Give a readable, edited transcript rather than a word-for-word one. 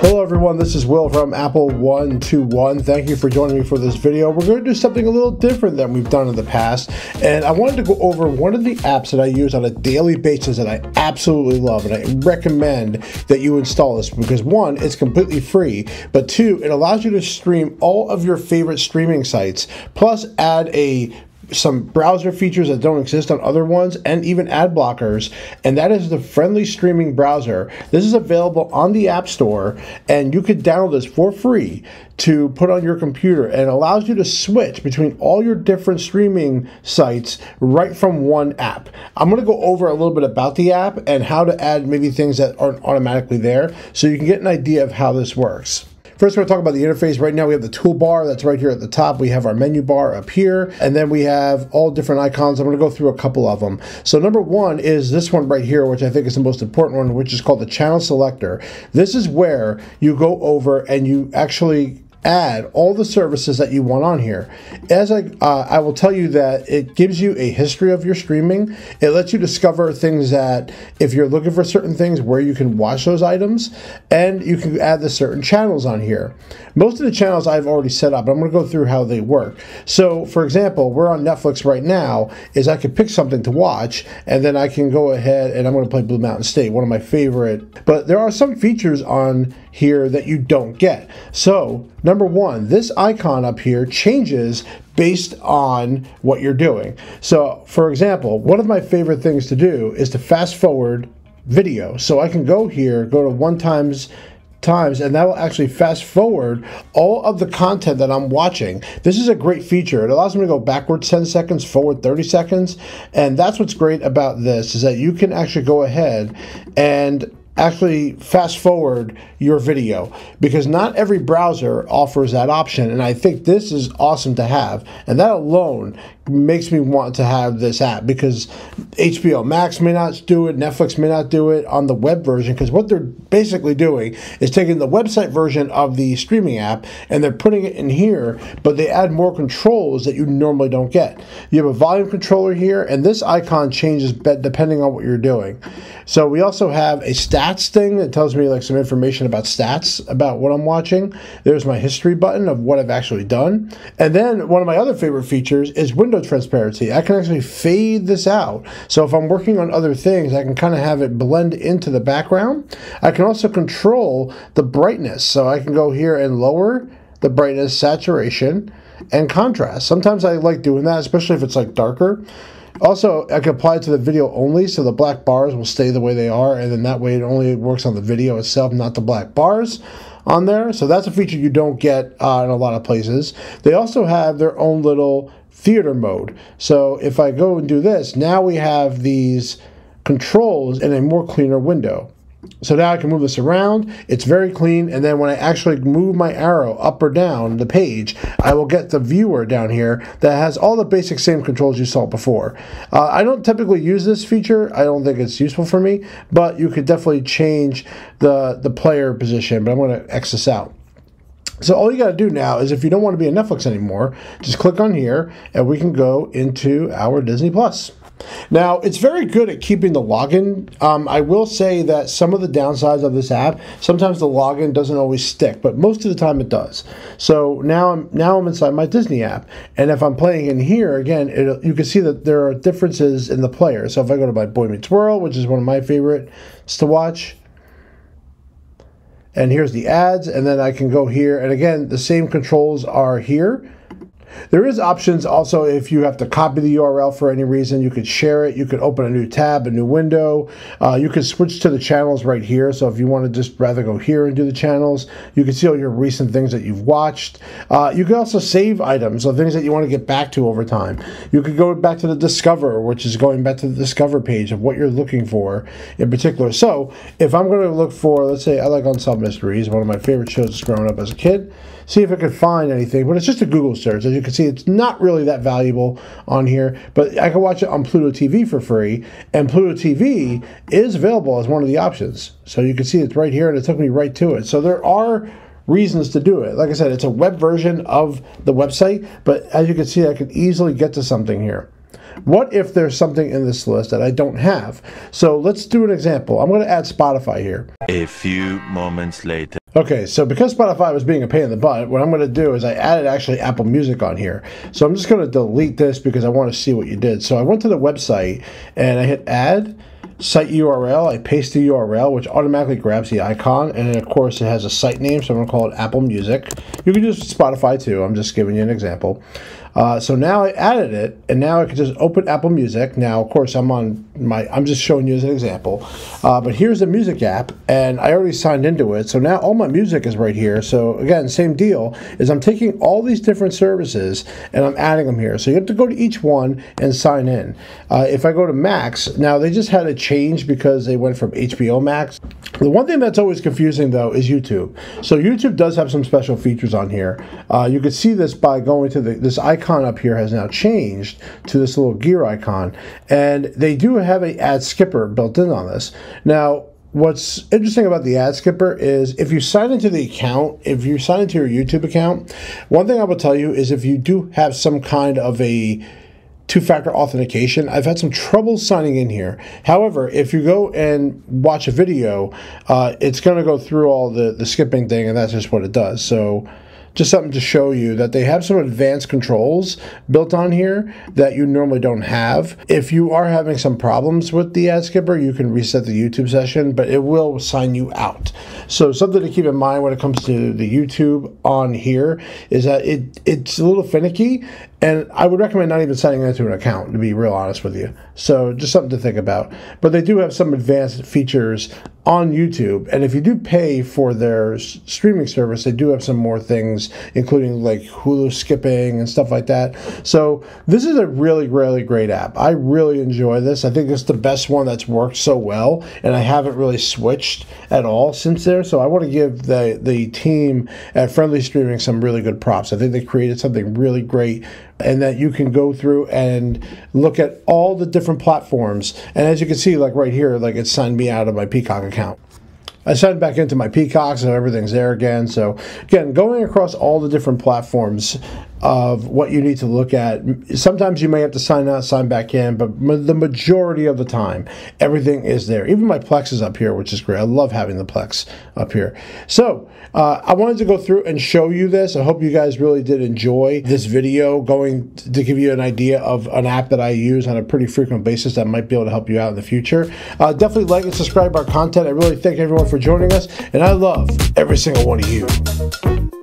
Hello everyone, this is Will from Apple121. Thank you for joining me for this video. We're going to do something a little different than we've done in the past, and I wanted to go over one of the apps that I use on a daily basis that I absolutely love, and I recommend that you install this because one, it's completely free, but two, it allows you to stream all of your favorite streaming sites, plus add some browser features that don't exist on other ones, and even ad blockers, and that is the Friendly Streaming browser. This is available on the App Store, and you can download this for free to put on your computer, and allows you to switch between all your different streaming sites right from one app. I'm going to go over a little bit about the app and how to add maybe things that aren't automatically there so you can get an idea of how this works. First, we're talking about the interface. Right now, we have the toolbar that's right here at the top. We have our menu bar up here, and then we have all different icons. I'm going to go through a couple of them. So number one is this one right here, which I think is the most important one, which is called the channel selector. This is where you go over and you actually add all the services that you want on here. As I will tell you that it gives you a history of your streaming. It lets you discover things that, if you're looking for certain things, where you can watch those items, and you can add the certain channels on here. Most of the channels I've already set up, but I'm gonna go through how they work. So for example, we're on Netflix right now, is I could pick something to watch, and then I can go ahead and I'm gonna play Blue Mountain State, one of my favorite. But there are some features on here that you don't get. So number one, this icon up here changes based on what you're doing. So for example, one of my favorite things to do is to fast forward video. So I can go here, go to one times, and that will actually fast forward all of the content that I'm watching. This is a great feature. It allows me to go backwards 10 seconds, forward 30 seconds. And that's what's great about this, is that you can actually go ahead and actually fast forward your video, because not every browser offers that option, and I think this is awesome to have, and that alone makes me want to have this app, because HBO Max may not do it, Netflix may not do it on the web version, because what they're basically doing is taking the website version of the streaming app and they're putting it in here, but they add more controls that you normally don't get. You have a volume controller here, and this icon changes depending on what you're doing. So we also have a stats thing that tells me like some information about stats, about what I'm watching. There's my history button of what I've actually done. And then one of my other favorite features is window transparency. I can actually fade this out, so if I'm working on other things, I can kind of have it blend into the background. I can also control the brightness, so I can go here and lower the brightness, saturation, and contrast. Sometimes I like doing that, especially if it's like darker. Also, I can apply it to the video only, so the black bars will stay the way they are, and then that way it only works on the video itself, not the black bars on there. So that's a feature you don't get in a lot of places. They also have their own little theater mode. So if I go and do this, now we have these controls in a more cleaner window. So now I can move this around, it's very clean, and then when I actually move my arrow up or down the page, I will get the viewer down here that has all the basic same controls you saw before. I don't typically use this feature, I don't think it's useful for me, but you could definitely change the player position, but I'm going to X this out. So all you got to do now is, if you don't want to be on Netflix anymore, just click on here and we can go into our Disney Plus. Now, it's very good at keeping the login. I will say that some of the downsides of this app, sometimes the login doesn't always stick, but most of the time it does. So now I'm inside my Disney app, and if I'm playing in here, again, you can see that there are differences in the player. So if I go to my Boy Meets World, which is one of my favorites to watch, and here's the ads, and then I can go here, and again, the same controls are here. There is options also if you have to copy the URL for any reason. You could share it, you could open a new tab, a new window. You could switch to the channels right here. So if you want to just rather go here and do the channels, you can see all your recent things that you've watched. You can also save items, so things that you want to get back to over time. You could go back to the Discover, which is going back to the Discover page of what you're looking for in particular. So if I'm going to look for, let's say I like Unsolved Mysteries, one of my favorite shows growing up as a kid, see if I could find anything, but it's just a Google search. As you can see, it's not really that valuable on here, but I can watch it on Pluto TV for free, and Pluto TV is available as one of the options. So you can see it's right here, and it took me right to it. So there are reasons to do it. Like I said, it's a web version of the website, but as you can see, I can easily get to something here. What if there's something in this list that I don't have? So let's do an example. I'm going to add Spotify here. A few moments later. Okay, so because Spotify was being a pain in the butt, what I'm going to do is I added actually Apple Music on here. So I'm just going to delete this because I want to see what you did. So I went to the website and I hit add, site URL, I paste the URL, which automatically grabs the icon. And then of course it has a site name, so I'm going to call it Apple Music. You can use Spotify too, I'm just giving you an example. So now I added it, and now I can just open Apple Music. Now, of course, I'm just showing you as an example. But here's the music app, and I already signed into it. So now all my music is right here. So again, same deal, is I'm taking all these different services, and I'm adding them here. So you have to go to each one and sign in. If I go to Max, now they just had a change because they went from HBO Max. The one thing that's always confusing, though, is YouTube. So YouTube does have some special features on here. You can see this by going to this icon up here has now changed to this little gear icon, and they do have an ad skipper built in on this. Now, what's interesting about the ad skipper is if you sign into the account, if you sign into your YouTube account, one thing I will tell you is if you do have some kind of a two-factor authentication, I've had some trouble signing in here. However, if you go and watch a video, it's going to go through all the skipping thing, and that's just what it does. So just something to show you that they have some advanced controls built on here that you normally don't have. If you are having some problems with the ad skipper, you can reset the YouTube session, but it will sign you out. So something to keep in mind when it comes to the YouTube on here is that it's a little finicky, and I would recommend not even signing into an account, to be real honest with you. So just something to think about. But they do have some advanced features on YouTube, and if you do pay for their streaming service, they do have some more things, including like Hulu skipping and stuff like that. So this is a really, really great app. I really enjoy this. I think it's the best one that's worked so well, and I haven't really switched at all since there. So I want to give the team at Friendly Streaming some really good props. I think they created something really great, and that you can go through and look at all the different platforms. And as you can see, like right here, like it signed me out of my Peacock account. I signed back into my Peacock, so everything's there again. So again, going across all the different platforms of what you need to look at. Sometimes you may have to sign out, sign back in, but the majority of the time, everything is there. Even my Plex is up here, which is great. I love having the Plex up here. So I wanted to go through and show you this. I hope you guys really did enjoy this video, going to give you an idea of an app that I use on a pretty frequent basis that might be able to help you out in the future. Definitely like and subscribe our content. I really thank everyone for joining us, and I love every single one of you.